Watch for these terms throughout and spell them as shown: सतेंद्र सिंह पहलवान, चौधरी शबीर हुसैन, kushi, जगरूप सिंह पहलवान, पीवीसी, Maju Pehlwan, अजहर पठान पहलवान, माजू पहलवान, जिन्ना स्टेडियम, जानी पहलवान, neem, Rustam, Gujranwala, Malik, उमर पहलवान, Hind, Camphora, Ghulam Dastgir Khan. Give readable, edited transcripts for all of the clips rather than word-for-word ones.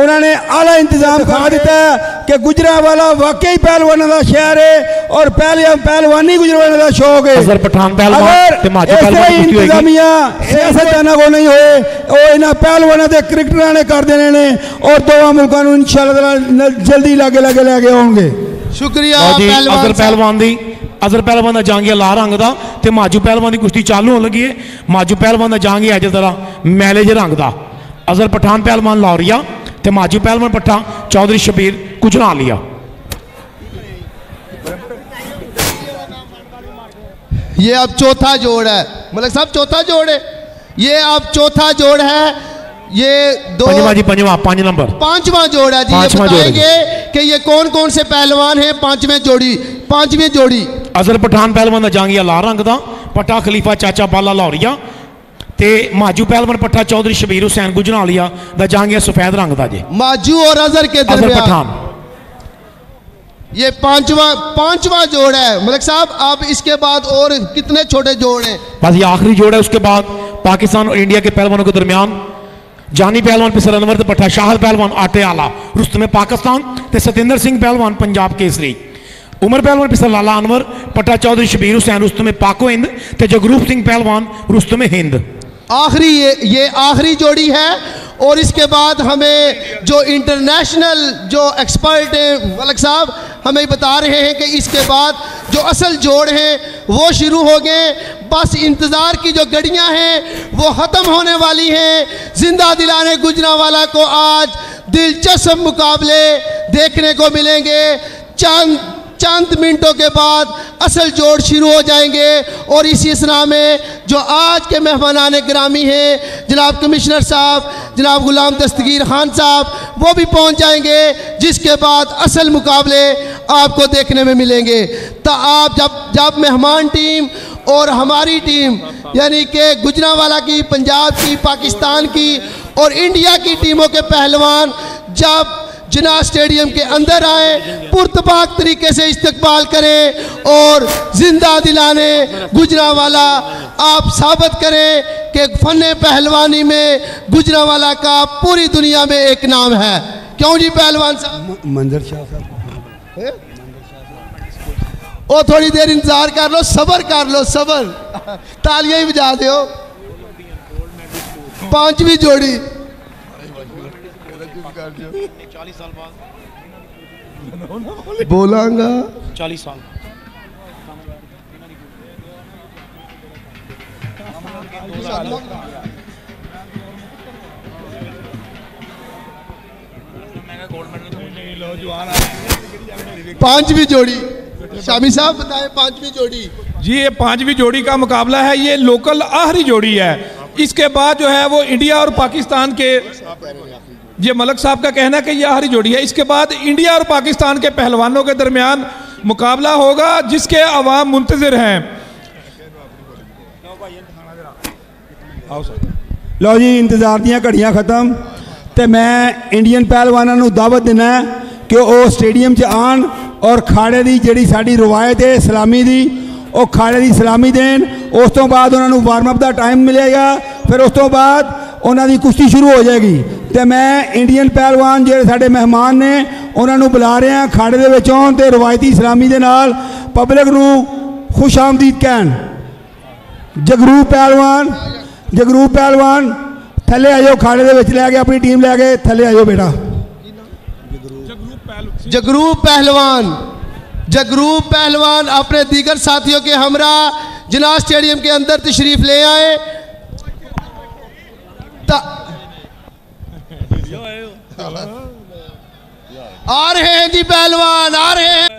उन्होंने आला इंतजाम खा दिता है कि गुजरांवाला वाकई पहलवानों का शहर है और पहलवानी गुजरांवाला का शौक है। अगर इंतजामिया सियासतदानों को नहीं होए और इन्होंने पहलवानों के क्रिकेटरों ने कर देने ने और दोनों मुल्कों को इंशाअल्लाह जल्दी लागे लागे लागे होंगे। शुक्रिया अजहर पहलवान दी। अजहर पहलवान का जांगिया लाल रंग का तो माजू पहलवान की कुश्ती चालू हो लगी है। माजू पहलवान का जांगिया अज जरा मैले जे रंग का। अजहर पठान पहलवान लाहौरिया ते माजू पहलवान पट्ठा चौधरी शबीर गुजरांवाला। ये अब चौथा जोड़ है, मलिक साहब चौथा जोड़ है, ये अब चौथा जोड़ है, ये दो पांचवा जोड़ है जी। ये बताएंगे कि ये कौन कौन से पहलवान हैं पांचवें जोड़ी। अजहर पठान पहलवान का जांगिया लाल रंग का पट्ठा खलीफा चाचा बाला लाहौरिया ते माजू पहलवान पट्ठा चौधरी शबीर हुसैन गुजरांवाला दा जांगिया सफेद रंग दा जी। माजू और अजहर के दरमियान ये पांचवा जोड़ है। मलिक साहब आप इसके बाद और कितने छोटे जोड़ हैं? बस ये आखिरी जोड़ है, उसके बाद पाकिस्तान और इंडिया के पहलवानों के दरमियान जानी पहलवान पिसर अनवर ते पट्ठा शाहर पहलवान आटे आला रुस्तम पाकिस्तान ते सतेंद्र सिंह पहलवान पंजाब केसरी। उमर पहलवान पिसर लाला अनवर पट्ठा चौधरी शबीर हुसैन रुस्तम पाको हिंद ते जगरूप सिंह पहलवान रुस्तम हिंद। आखिरी ये आखिरी जोड़ी है और इसके बाद हमें जो इंटरनेशनल जो एक्सपर्ट हैं मलिक साहब हमें बता रहे हैं कि इसके बाद जो असल जोड़ हैं वो शुरू हो गए। बस इंतज़ार की जो घड़ियां हैं वो ख़त्म होने वाली हैं। जिंदा दिलाने गुजरांवाला को आज दिलचस्प मुकाबले देखने को मिलेंगे। चंद मिनटों के बाद असल जोड़ शुरू हो जाएंगे और इसी इसना में जो आज के मेहमानान ग्रामी हैं जनाब कमिश्नर साहब जनाब गुलाम दस्तगीर खान साहब वो भी पहुंच जाएंगे, जिसके बाद असल मुकाबले आपको देखने में मिलेंगे। तो आप जब मेहमान टीम और हमारी टीम यानी कि गुजरांवाला की, पंजाब की, पाकिस्तान की और इंडिया की टीमों के पहलवान जब जिन्ना स्टेडियम के अंदर आए पुरतपाक तरीके से इस्तकबाल करें और जिंदा दिलाने गुजरांवाला आप साबित करें कि फने पहलवानी में गुजरांवाला का पूरी दुनिया में एक नाम है। क्यों जी पहलवान साहब? मंजर शाह साहब ओ थोड़ी देर इंतजार कर लो, सबर कर लो, सबर तालियां ही बजा दो। पांचवी जोड़ी 40 साल बाद बोलांगा, 40 साल पांचवी जोड़ी। शामी साहब बताएं पांचवी जोड़ी। जी ये पांचवी जोड़ी का मुकाबला है, ये लोकल आखिरी जोड़ी है। इसके बाद जो है वो इंडिया और पाकिस्तान के, ये मलिक साहब का कहना है कि यह आखिरी जोड़ी है, इसके बाद इंडिया और पाकिस्तान के पहलवानों के दरमियान मुकाबला होगा जिसके अवाम मुंतजर हैं। लो जी इंतजार दियाँ घड़ियाँ खत्म तो मैं इंडियन पहलवानों को दावत देना है कि वह स्टेडियम च आन और खाड़े की जी साड़ी रवायत है सलामी की वह खाड़े की सलामी देन। उस तो बाद उन्होंने वार्मअप का टाइम मिलेगा, फिर उस तो बाद उन्होंने कुश्ती शुरू हो जाएगी। तो मैं इंडियन पहलवान जो साढ़े मेहमान ने उन्होंने बुला रहे हैं खाड़े के विच आउण ते रवायती इस्लामी के नाल पब्लिक नू खुश आमदीद कहन। जगरू पहलवान थले आयो, खाड़े के विच लै के अपनी टीम लै के थले आयो बेटा। जगरू पहलवान अपने दीगर साथियों के हमरा जिन्ना स्टेडियम के अंदर तशरीफ ले आए। आ रहे हैं जी पहलवान, आ रहे हैं।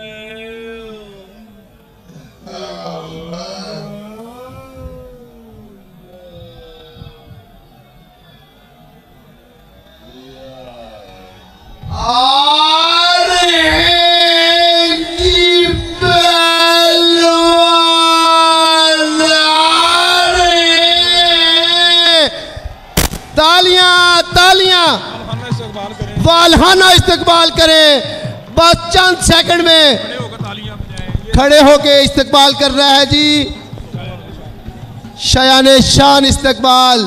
वालहाना इस्तकबाल करें। बस चंद सेकंड में खड़े होके इस्तकबाल कर रहा है जी शायाने शान इस्तकबाल।